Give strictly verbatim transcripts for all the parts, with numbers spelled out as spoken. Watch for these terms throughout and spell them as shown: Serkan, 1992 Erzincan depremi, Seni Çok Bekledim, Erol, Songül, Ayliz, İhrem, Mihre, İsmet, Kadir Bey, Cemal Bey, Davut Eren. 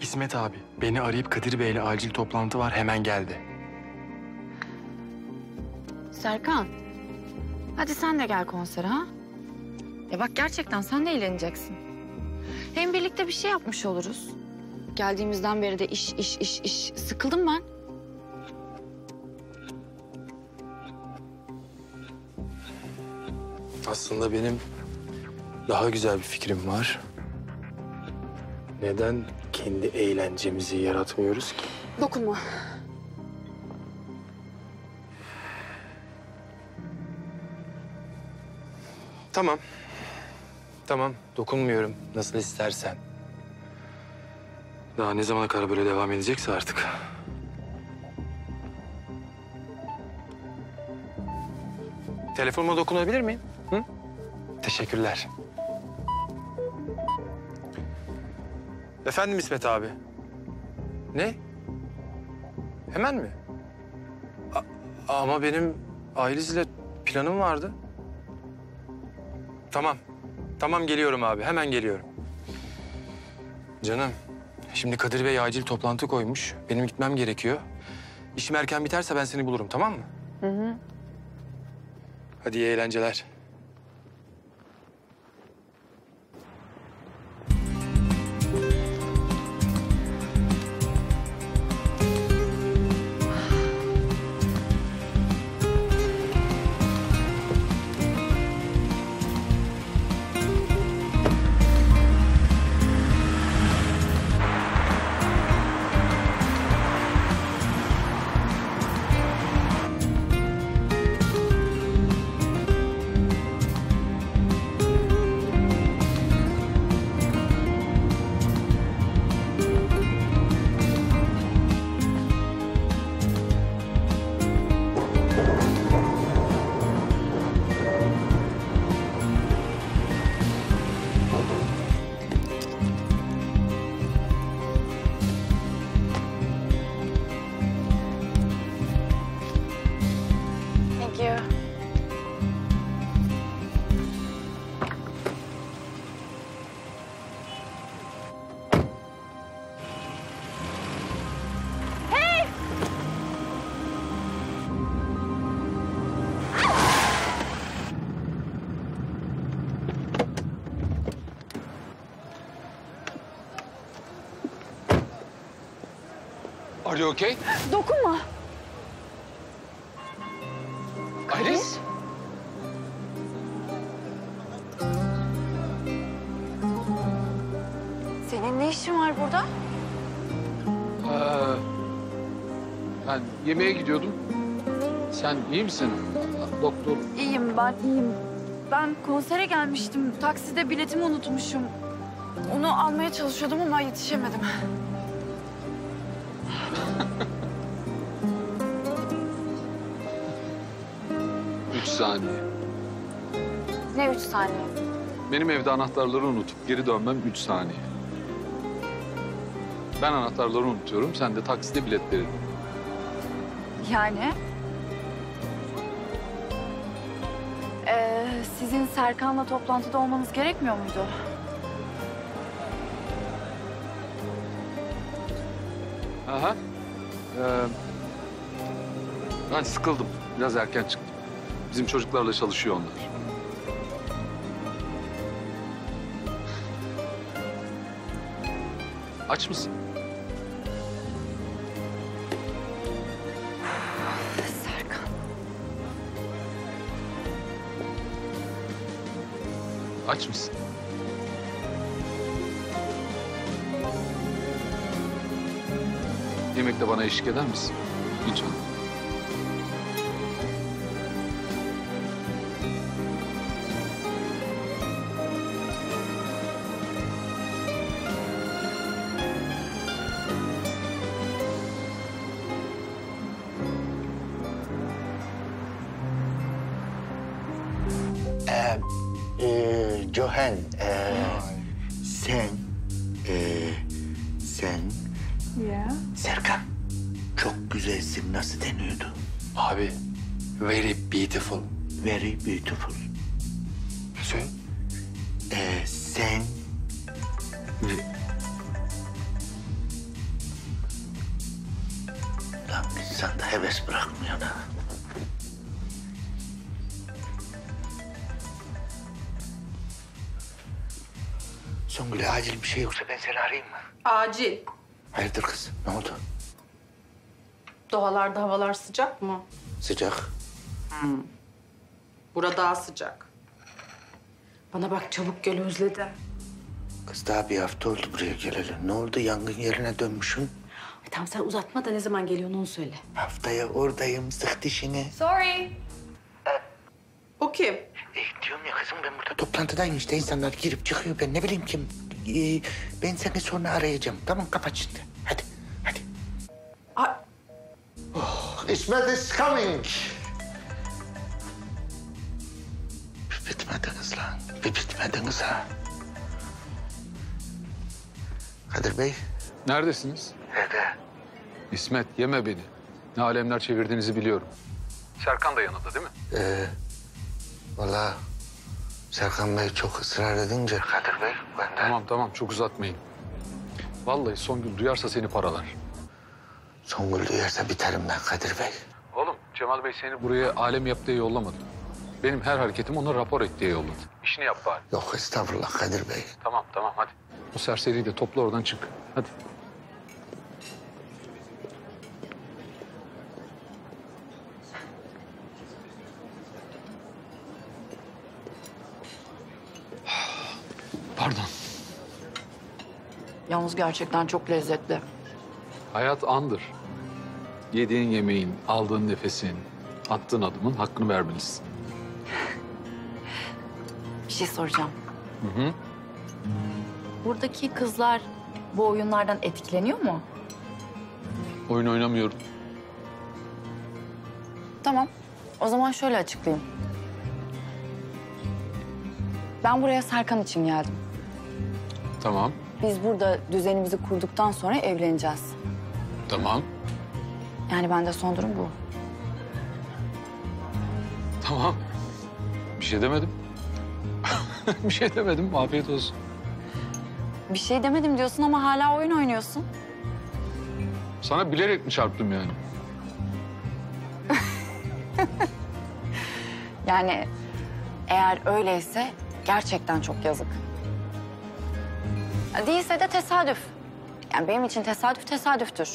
İsmet abi beni arayıp Kadir Bey'le acil toplantı var, hemen geldi. Serkan, hadi sen de gel konsere ha? Ya bak gerçekten sen de eğleneceksin. Hem birlikte bir şey yapmış oluruz. Geldiğimizden beri de iş, iş, iş, iş. Sıkıldım ben. Aslında benim daha güzel bir fikrim var. Neden kendi eğlencemizi yaratmıyoruz ki? Dokunma. Tamam. Tamam, dokunmuyorum. Nasıl istersen. Daha ne zamana kadar böyle devam edecekse artık. Telefonuma dokunabilir miyim? Hı? Teşekkürler. Efendim İsmet abi. Ne? Hemen mi? A ama benim Ayliz'le planım vardı. Tamam. Tamam geliyorum abi. Hemen geliyorum. Canım. Şimdi Kadir Bey acil toplantı koymuş. Benim gitmem gerekiyor. İşim erken biterse ben seni bulurum, tamam mı? Hı hı. Hadi iyi eğlenceler. Are you okay? Dokunma. Ayliz? Senin ne işin var burada? Ee, ben yemeğe gidiyordum. Sen iyi misin? Doktor. İyiyim ben, iyiyim. Ben konsere gelmiştim. Takside biletimi unutmuşum. Onu almaya çalışıyordum ama yetişemedim. Üç saniye. Ne üç saniye? Benim evde anahtarları unutup geri dönmem üç saniye. Ben anahtarları unutuyorum, sen de takside biletleri. Yani? Ee, sizin Serkan'la toplantıda olmanız gerekmiyor muydu? Aha. Ee, ben sıkıldım. Biraz erken çıktım. Bizim çocuklarla çalışıyor onlar. Aç mısın? Serkan. Aç mısın? Yemekte bana eşlik eder misin? Lütfen. Ee, e, Johan, e, sen, e, sen... Yeah. Serkan, çok güzelsin nasıl deniyordu? Abi, very beautiful. Very beautiful. Söyle. Ee, sen... Lan insan da heves bırakmıyor da. Songül'e acil bir şey yoksa ben seni arayayım mı? Acil. Hayırdır kız, ne oldu? Doğalarda havalar sıcak mı? Sıcak. Hmm. Burada daha sıcak. Bana bak, çabuk gel, özledim. Kız daha bir hafta oldu buraya geleli. Ne oldu, yangın yerine dönmüşsün? Ay, tamam sen uzatma da ne zaman geliyorsun onu söyle. Haftaya oradayım, sık dişini. Sorry. Ee, o kim? Ee, diyorum ya kızım, ben burada toplantıdayım işte. İnsanlar girip çıkıyor, ben ne bileyim kim. Ee, ben seni sonra arayacağım, tamam? Kapat şimdi. Hadi, hadi. A oh, İsmet is coming. Bir bitmediniz lan, bir bitmediniz ha. Kadir Bey. Neredesiniz? Evde. İsmet, yeme beni. Ne alemler çevirdiğinizi biliyorum. Serkan da yanında değil mi? Ee, vallahi Serkan Bey çok ısrar edince Kadir Bey benden... Tamam tamam, çok uzatmayın. Vallahi Songül duyarsa seni paralar. Songül duyarsa biterim ben Kadir Bey. Oğlum, Cemal Bey seni buraya alem yap diye yollamadı. Benim her hareketim ona rapor et diye yolladı. İşini yap bari. Yok estağfurullah Kadir Bey. Tamam tamam, hadi. O serseriyi de topla, oradan çık. Hadi. Pardon. Yalnız gerçekten çok lezzetli. Hayat andır. Yediğin yemeğin, aldığın nefesin, attığın adımın hakkını vermelisin. Bir şey soracağım. Hı hı. Buradaki kızlar bu oyunlardan etkileniyor mu? Oyun oynamıyorum. Tamam. O zaman şöyle açıklayayım. Ben buraya Serkan için geldim. Tamam. Biz burada düzenimizi kurduktan sonra evleneceğiz. Tamam. Yani bende son durum bu. Tamam. Bir şey demedim. Bir şey demedim. Afiyet olsun. Bir şey demedim diyorsun ama hala oyun oynuyorsun. Sana bilerek mi çarptım yani? Yani eğer öyleyse gerçekten çok yazık. Değilse de tesadüf. Yani benim için tesadüf tesadüftür.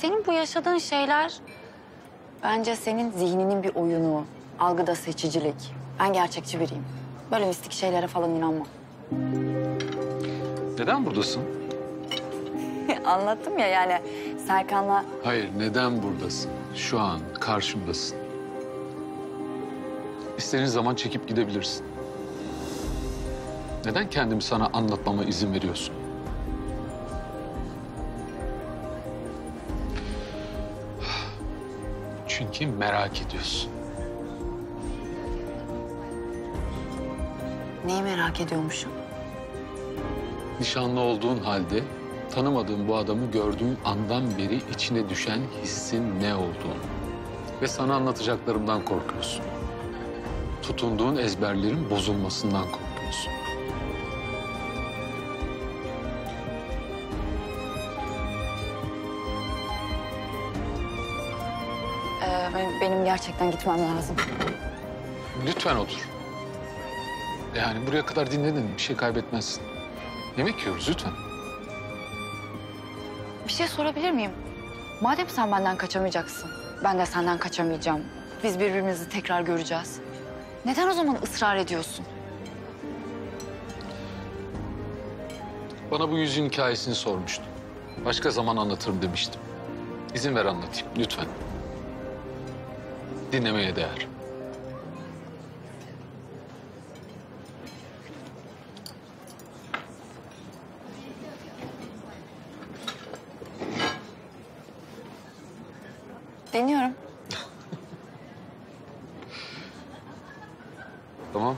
Senin bu yaşadığın şeyler bence senin zihninin bir oyunu, algıda seçicilik. Ben gerçekçi biriyim. Böyle mistik şeylere falan inanmam. Neden buradasın? Anlattım ya yani Serkan'la... Hayır, neden buradasın? Şu an karşımdasın. İstediğin zaman çekip gidebilirsin. Neden kendimi sana anlatmama izin veriyorsun? Çünkü merak ediyorsun. Neyi merak ediyormuşum? Nişanlı olduğun halde tanımadığın bu adamı gördüğün andan beri içine düşen hissin ne olduğunu ve sana anlatacaklarımdan korkuyorsun. Tutunduğun ezberlerin bozulmasından korkuyorsun. Ee, benim gerçekten gitmem lazım. Lütfen otur. Yani buraya kadar dinledin, bir şey kaybetmezsin. Yemek yiyoruz, lütfen. Bir şey sorabilir miyim? Madem sen benden kaçamayacaksın, ben de senden kaçamayacağım. Biz birbirimizi tekrar göreceğiz. Neden o zaman ısrar ediyorsun? Bana bu yüzün hikayesini sormuştun. Başka zaman anlatırım demiştim. İzin ver anlatayım, lütfen. Dinlemeye değer. Deniyorum. Tamam.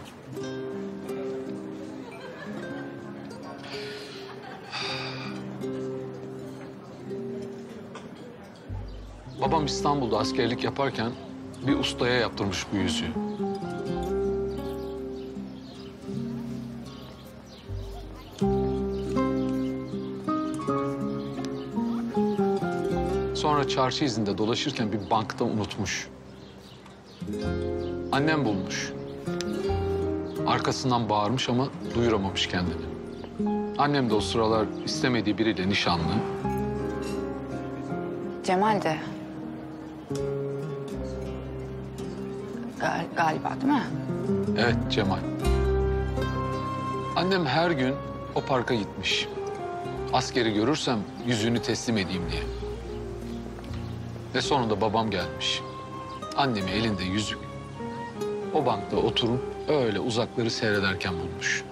Babam İstanbul'da askerlik yaparken bir ustaya yaptırmış bu yüzüğü. Sonra çarşı izinde dolaşırken bir bankta unutmuş. Annem bulmuş. Arkasından bağırmış ama duyuramamış kendini. Annem de o sıralar istemediği biriyle nişanlı. Cemal de. Gal galiba değil mi? Evet, Cemal. Annem her gün o parka gitmiş. Askeri görürsem yüzüğünü teslim edeyim diye. Ve sonunda babam gelmiş. Annemi elinde yüzük. O bankta oturup öyle uzakları seyrederken bulmuş.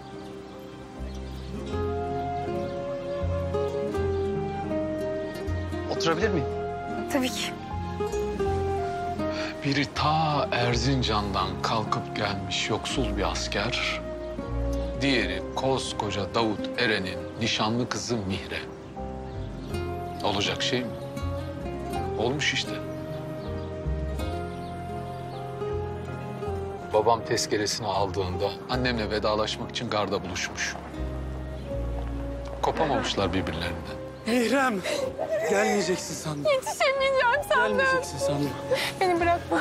Oturabilir miyim? Tabii ki. Biri ta Erzincan'dan kalkıp gelmiş yoksul bir asker. Diğeri koskoca Davut Eren'in nişanlı kızı Mihre. Olacak şey mi? Olmuş işte. Babam tezkeresini aldığında annemle vedalaşmak için garda buluşmuş. Kopamamışlar birbirlerinden. İhrem, gelmeyeceksin sandım. Yetişemeyeceğim sandım. Gelmeyeceksin sandım. Beni bırakma.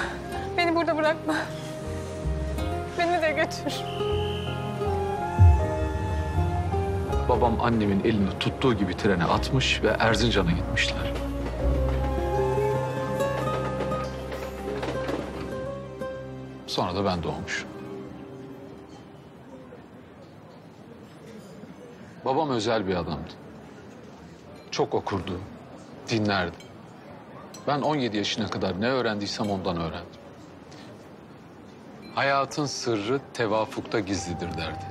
Beni burada bırakma. Beni de götür. Babam annemin elini tuttuğu gibi trene atmış ve Erzincan'a gitmişler. Sonra da ben doğmuş. Babam özel bir adamdı. Çok okurdu, dinlerdi. Ben on yedi yaşına kadar ne öğrendiysem ondan öğrendim. Hayatın sırrı tevafukta gizlidir derdi.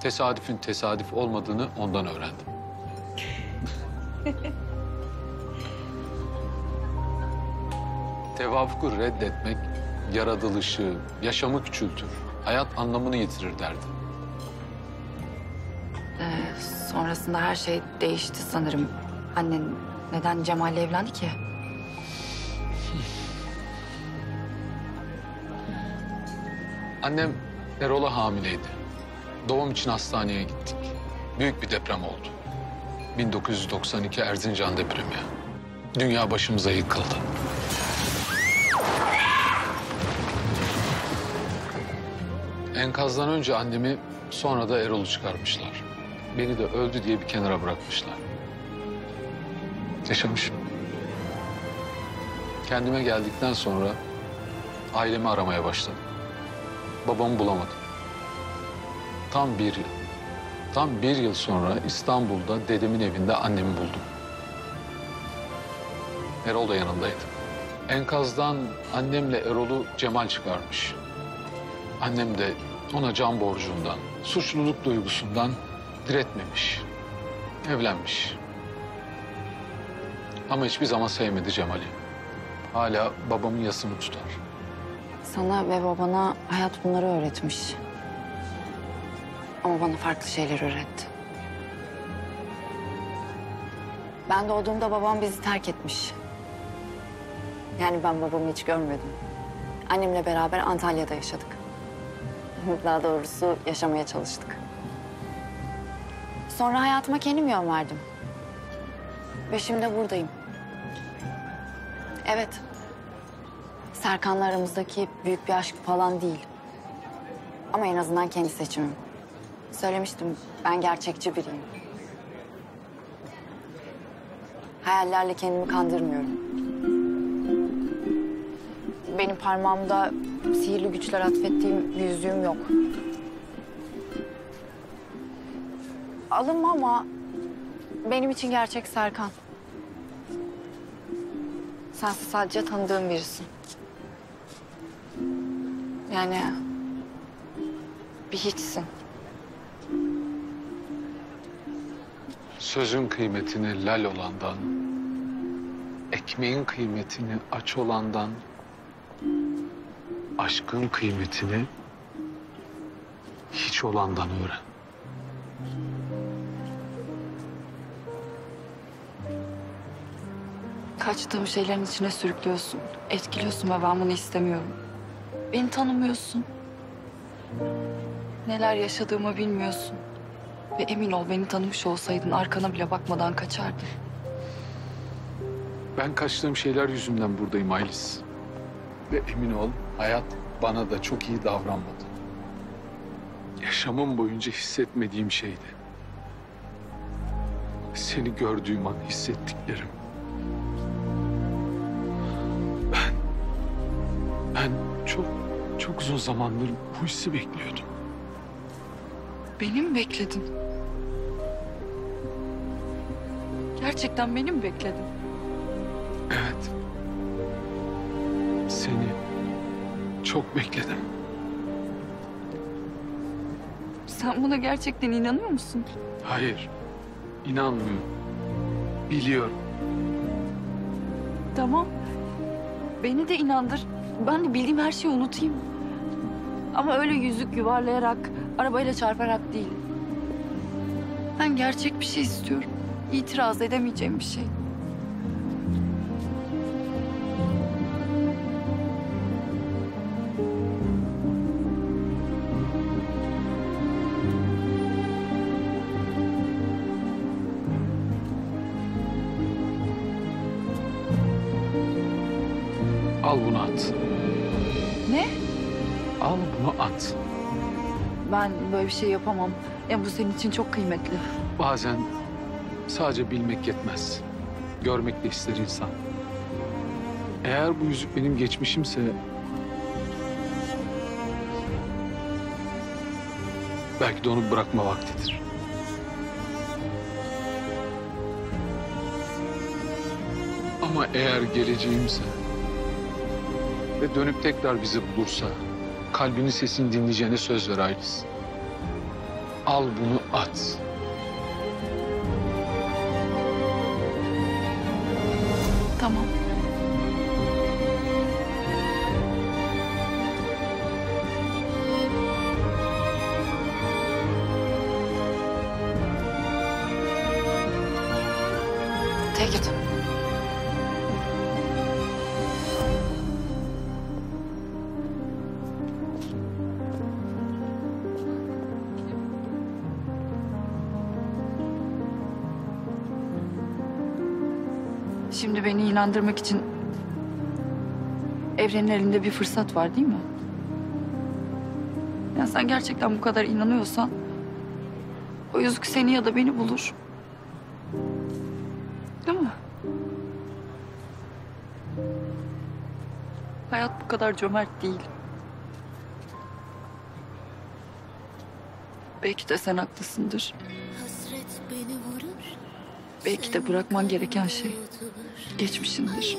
Tesadüfün tesadüf olmadığını ondan öğrendim. Tevafuku reddetmek yaratılışı, yaşamı küçültür, hayat anlamını yitirir derdi. Ee, sonrasında her şey değişti sanırım. Annen neden Cemal'le evlendi ki? Annem Erol'a hamileydi. Doğum için hastaneye gittik. Büyük bir deprem oldu. bin dokuz yüz doksan iki Erzincan depremi. Dünya başımıza yıkıldı. Enkazdan önce annemi, sonra da Erol'u çıkarmışlar. Beni de öldü diye bir kenara bırakmışlar. Yaşamışım. Kendime geldikten sonra ailemi aramaya başladım. Babamı bulamadım. Tam bir yıl. Tam bir yıl sonra İstanbul'da dedemin evinde annemi buldum. Erol da yanındaydı. Enkazdan annemle Erol'u Cemal çıkarmış. Annem de ona can borcundan, suçluluk duygusundan diretmemiş, evlenmiş. Ama hiçbir zaman sevmedi Cemal'i. Hala babamın yasını tutar. Sana ve babana hayat bunları öğretmiş. Ama bana farklı şeyler öğretti. Ben doğduğumda babam bizi terk etmiş. Yani ben babamı hiç görmedim. Annemle beraber Antalya'da yaşadık. Daha doğrusu yaşamaya çalıştık. Sonra hayatıma kendim yön verdim. Ve şimdi buradayım. Evet. Serkan'la aramızdaki büyük bir aşk falan değil. Ama en azından kendi seçimim. Söylemiştim, ben gerçekçi biriyim. Hayallerle kendimi kandırmıyorum. Benim parmağımda sihirli güçler atfettiğim bir yüzüğüm yok. Alınma ama benim için gerçek Serkan. Sensiz sadece tanıdığım birisin. Yani bir hiçsin. Sözün kıymetini lal olandan, ekmeğin kıymetini aç olandan, aşkın kıymetini hiç olandan öğren. kaçtığım şeylerin içine sürüklüyorsun. Etkiliyorsun ve ben bunu istemiyorum. Beni tanımıyorsun. Neler yaşadığımı bilmiyorsun. Ve emin ol beni tanımış olsaydın arkana bile bakmadan kaçardın. Ben kaçtığım şeyler yüzünden buradayım Ayliz. Ve emin ol hayat bana da çok iyi davranmadı. Yaşamım boyunca hissetmediğim şeydi. Seni gördüğüm an hissettiklerim. Ben, ben çok, çok uzun zamandır bu hissi bekliyordum. Beni mi bekledin? Gerçekten beni mi bekledin? Evet. Seni çok bekledim. Sen buna gerçekten inanıyor musun? Hayır. İnanmıyorum. Biliyorum. Tamam. Beni de inandır. Ben de bildiğim her şeyi unutayım. Ama öyle yüzük yuvarlayarak, arabayla çarparak değil. Ben gerçek bir şey istiyorum. İtiraz edemeyeceğim bir şey. Al bunu at. Ne? Al bunu at. Ben böyle bir şey yapamam. Yani bu senin için çok kıymetli. Bazen sadece bilmek yetmez. Görmek de ister insan. Eğer bu yüzük benim geçmişimse... belki de onu bırakma vaktidir. Ama eğer geleceğimse... ve dönüp tekrar bizi bulursa... kalbinin sesini dinleyeceğine söz ver Ayliz. Al bunu at. Tamam. Take it. Şimdi beni inandırmak için evrenin elinde bir fırsat var değil mi? Ya sen gerçekten bu kadar inanıyorsan o yüzük seni ya da beni bulur. Değil mi? Hayat bu kadar cömert değil. Belki de sen haklısındır. Belki de bırakman gereken şey geçmişindir.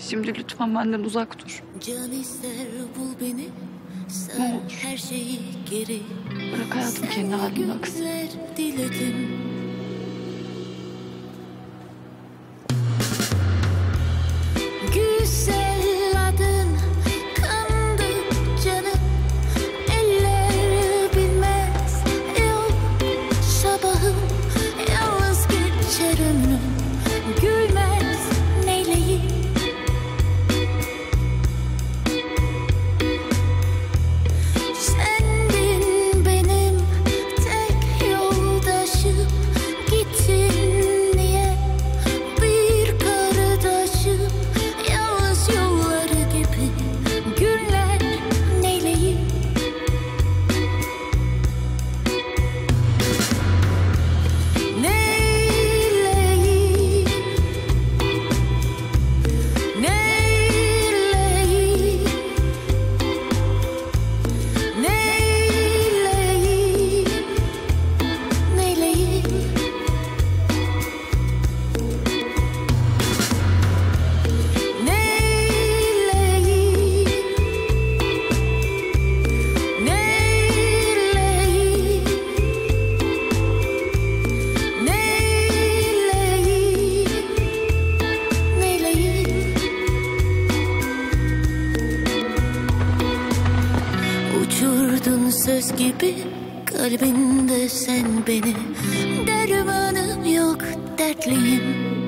Şimdi lütfen benden uzak dur. Ne olur. Bırak hayatım kendi haline aksın. Söz gibi Kalbinde sen beni, dermanım yok dertliyim.